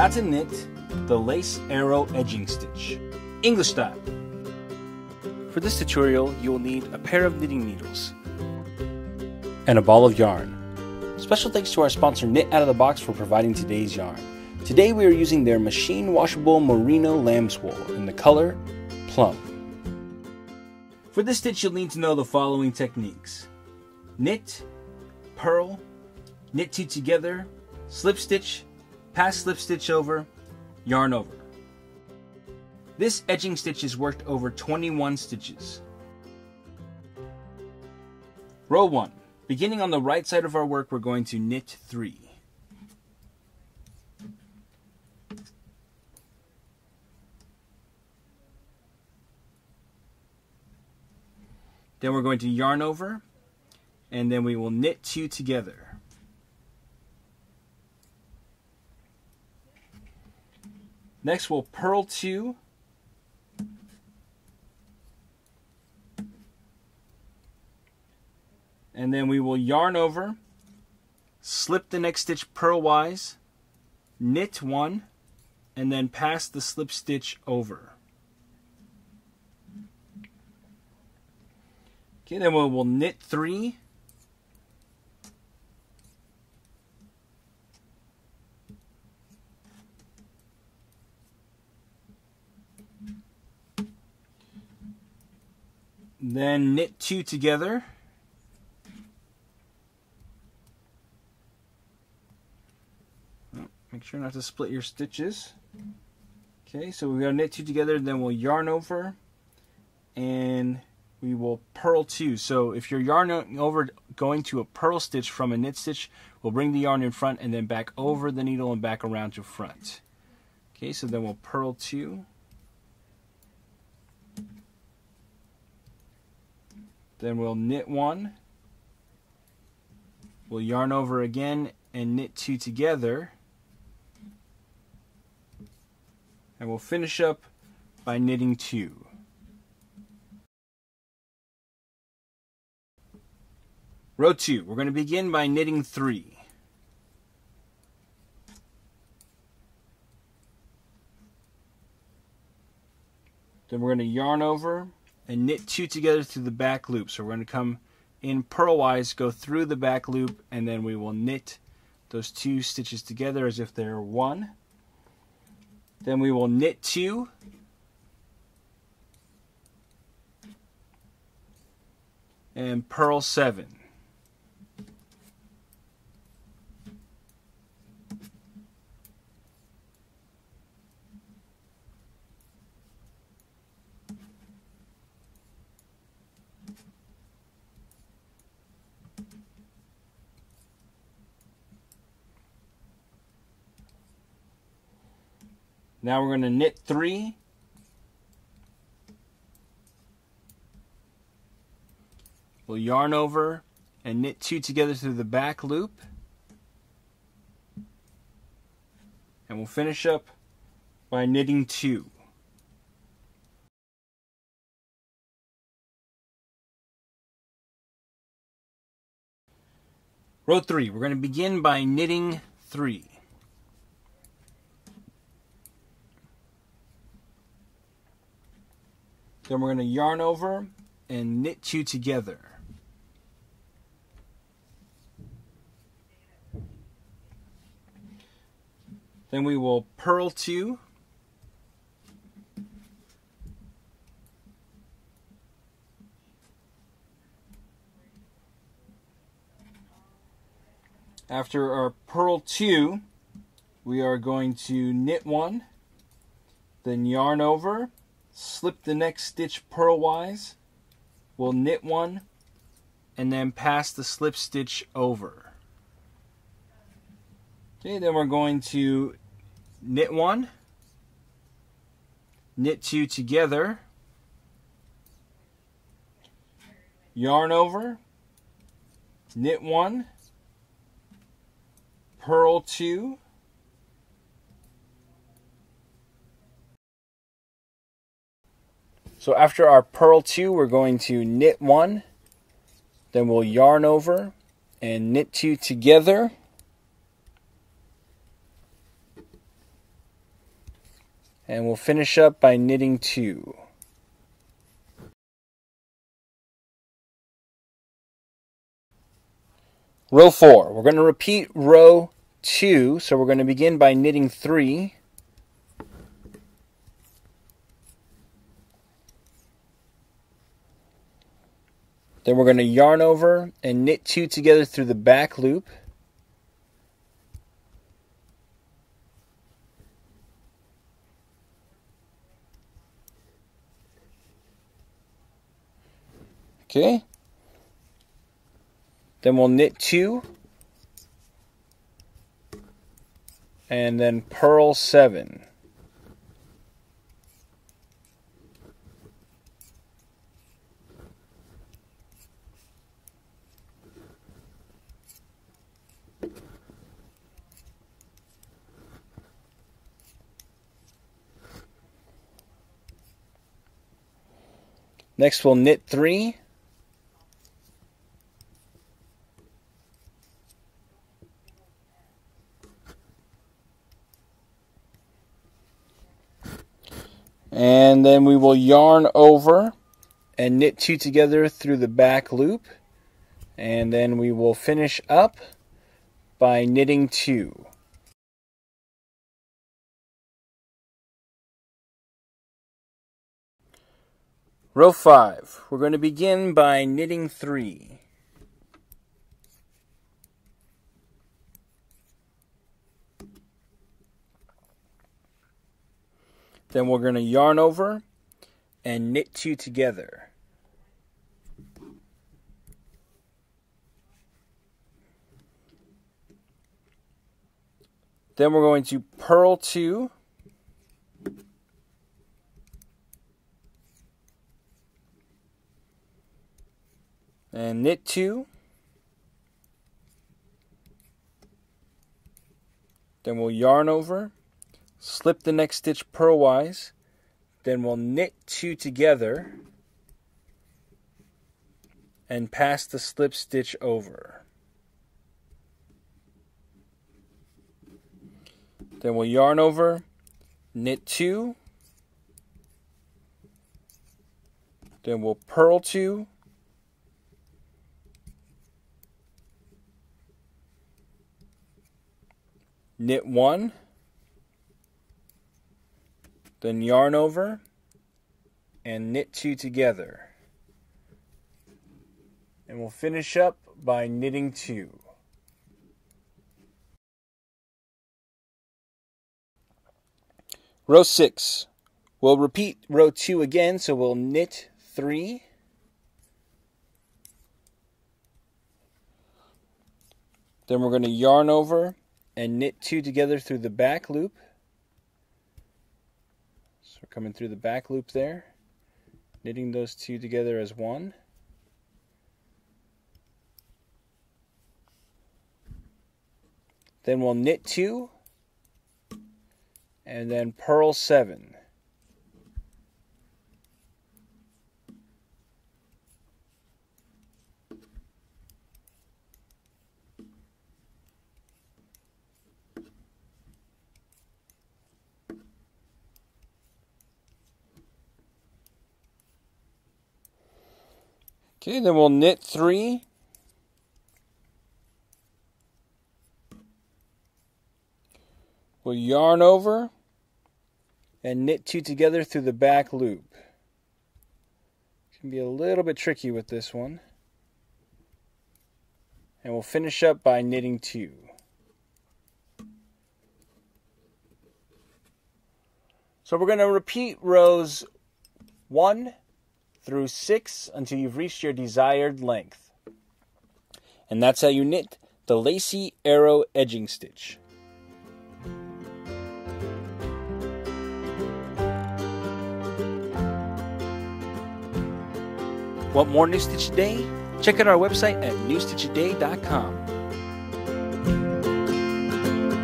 How to knit the lace arrow edging stitch, English style. For this tutorial, you will need a pair of knitting needles and a ball of yarn. Special thanks to our sponsor Knit Out of the Box for providing today's yarn. Today we are using their machine washable merino lamb's wool in the color plum. For this stitch, you'll need to know the following techniques: knit, purl, knit two together, slip stitch, pass slip stitch over, yarn over. This edging stitch is worked over 21 stitches. Row 1. Beginning on the right side of our work, we're going to knit 3. Then we're going to yarn over, and then we will knit 2 together. Next, we'll purl 2, and then we will yarn over, slip the next stitch purlwise, knit 1, and then pass the slip stitch over. Okay, then we'll knit 3, then knit 2 together, make sure not to split your stitches. Okay, so we're going to knit 2 together, then we'll yarn over and we will purl 2. So if you're yarning over, going to a purl stitch from a knit stitch, we'll bring the yarn in front and then back over the needle and back around to front. Okay, so then we'll purl 2. Then we'll knit 1, we'll yarn over again and knit 2 together, and we'll finish up by knitting 2. Row 2, we're going to begin by knitting 3. Then we're going to yarn over and knit 2 together through the back loop. So we're going to come in purlwise, go through the back loop, and then we will knit those 2 stitches together as if they're 1. Then we will knit 2. And purl 7. Now we're going to knit 3, we'll yarn over and knit 2 together through the back loop, and we'll finish up by knitting 2. Row 3, we're going to begin by knitting 3. Then we're going to yarn over and knit 2 together. Then we will purl 2. After our purl 2, we are going to knit 1, then yarn over, slip the next stitch purlwise, we'll knit 1, and then pass the slip stitch over. Okay, then we're going to knit 1, knit 2 together, yarn over, knit 1, purl 2, so after our purl 2, we're going to knit 1, then we'll yarn over and knit 2 together, and we'll finish up by knitting two. Row 4, we're going to repeat row 2, so we're going to begin by knitting 3. Then we're going to yarn over and knit 2 together through the back loop. Okay. Then we'll knit 2 and then purl 7. Next we'll knit 3. And then we will yarn over and knit 2 together through the back loop. And then we will finish up by knitting 2. Row 5. We're going to begin by knitting 3. Then we're going to yarn over and knit 2 together. Then we're going to purl 2. And knit 2. Then we'll yarn over. Slip the next stitch purlwise, then we'll knit 2 together and pass the slip stitch over. Then we'll yarn over, knit 2, then we'll purl 2, knit 1, then yarn over and knit 2 together. And we'll finish up by knitting 2. Row 6. We'll repeat row 2 again, so we'll knit 3. Then we're going to yarn over and knit 2 together through the back loop. We're coming through the back loop there, knitting those 2 together as 1. Then we'll knit 2 and then purl 7. Okay, then we'll knit 3, we'll yarn over and knit 2 together through the back loop. It can be a little bit tricky with this one. And we'll finish up by knitting 2. So we're going to repeat rows 1 through 6 until you've reached your desired length. And that's how you knit the lacy arrow edging stitch. Want more New Stitch Today? Check out our website at newstitchaday.com.